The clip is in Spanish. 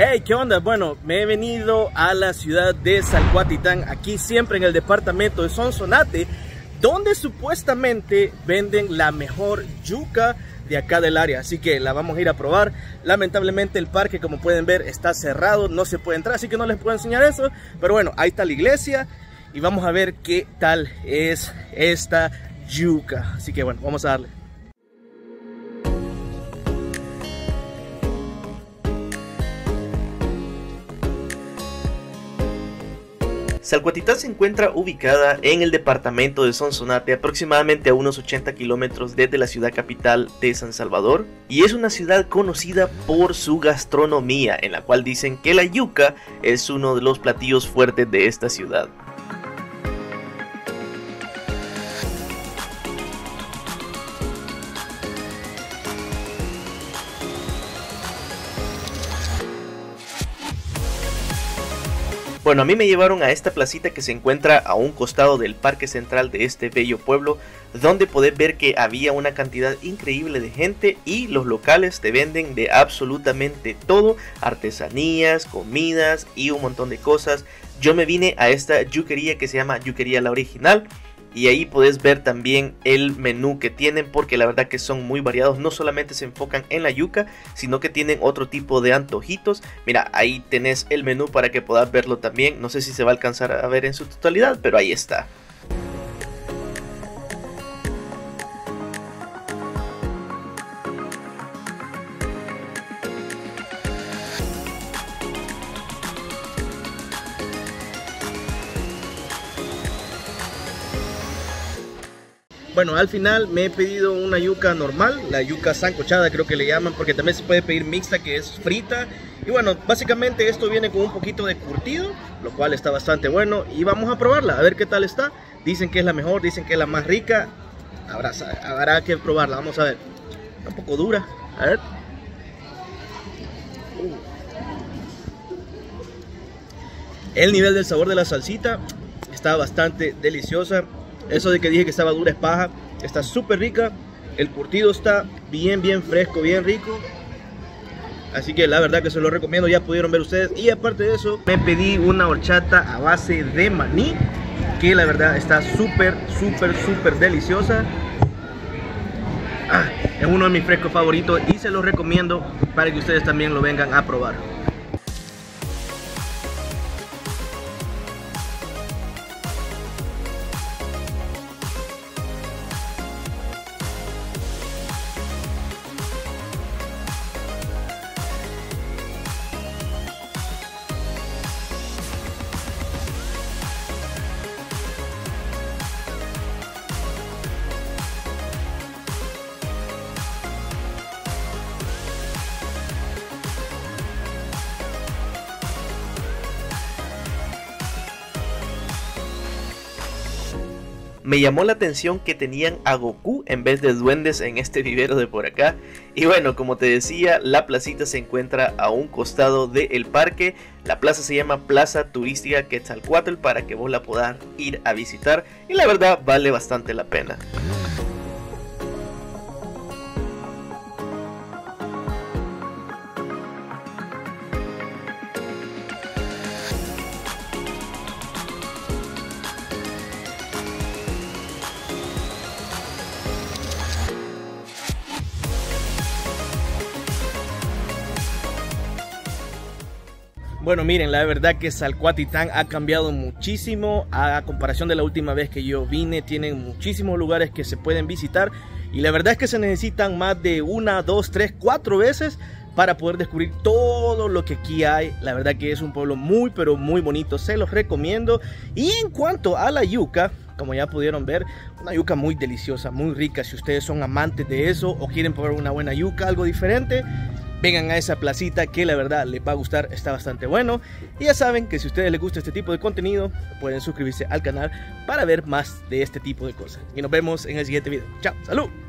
Hey, ¿qué onda? Bueno, me he venido a la ciudad de Salcoatitán, aquí siempre en el departamento de Sonsonate, donde supuestamente venden la mejor yuca de acá del área, así que la vamos a ir a probar. Lamentablemente el parque, como pueden ver, está cerrado, no se puede entrar, así que no les puedo enseñar eso, pero bueno, ahí está la iglesia y vamos a ver qué tal es esta yuca, así que bueno, vamos a darle. Salcoatitán se encuentra ubicada en el departamento de Sonsonate, aproximadamente a unos 80 kilómetros desde la ciudad capital de San Salvador, y es una ciudad conocida por su gastronomía, en la cual dicen que la yuca es uno de los platillos fuertes de esta ciudad. Bueno, a mí me llevaron a esta placita que se encuentra a un costado del parque central de este bello pueblo, donde podés ver que había una cantidad increíble de gente y los locales te venden de absolutamente todo, artesanías, comidas y un montón de cosas. Yo me vine a esta yuquería que se llama Yuquería La Original. Y ahí podés ver también el menú que tienen, porque la verdad que son muy variados. No solamente se enfocan en la yuca, sino que tienen otro tipo de antojitos. Mira, ahí tenés el menú para que puedas verlo también. No sé si se va a alcanzar a ver en su totalidad, pero ahí está. Bueno, al final me he pedido una yuca normal, la yuca sancochada creo que le llaman, porque también se puede pedir mixta, que es frita. Y bueno, básicamente esto viene con un poquito de curtido, lo cual está bastante bueno. Y vamos a probarla, a ver qué tal está. Dicen que es la mejor, dicen que es la más rica. Habrá que probarla, vamos a ver. Está un poco dura, a ver. El nivel del sabor de la salsita está bastante deliciosa. Eso de que dije que estaba dura es paja, está súper rica, el curtido está bien fresco, bien rico. Así que la verdad que se lo recomiendo, ya pudieron ver ustedes. Y aparte de eso, me pedí una horchata a base de maní, que la verdad está súper deliciosa. Es uno de mis frescos favoritos y se los recomiendo para que ustedes también lo vengan a probar. Me llamó la atención que tenían a Goku en vez de duendes en este vivero de por acá. Y bueno, como te decía, la placita se encuentra a un costado del parque. La plaza se llama Plaza Turística Quetzalcoatl para que vos la podás ir a visitar. Y la verdad vale bastante la pena. Bueno, miren, la verdad que Salcoatitán ha cambiado muchísimo a comparación de la última vez que yo vine. Tienen muchísimos lugares que se pueden visitar y la verdad es que se necesitan más de 1, 2, 3, 4 veces para poder descubrir todo lo que aquí hay. La verdad que es un pueblo muy, pero muy bonito, se los recomiendo. Y en cuanto a la yuca, como ya pudieron ver, una yuca muy deliciosa, muy rica. Si ustedes son amantes de eso o quieren probar una buena yuca, algo diferente, vengan a esa placita que la verdad les va a gustar, está bastante bueno. Y ya saben que si a ustedes les gusta este tipo de contenido, pueden suscribirse al canal para ver más de este tipo de cosas. Y nos vemos en el siguiente video. Chao, salud.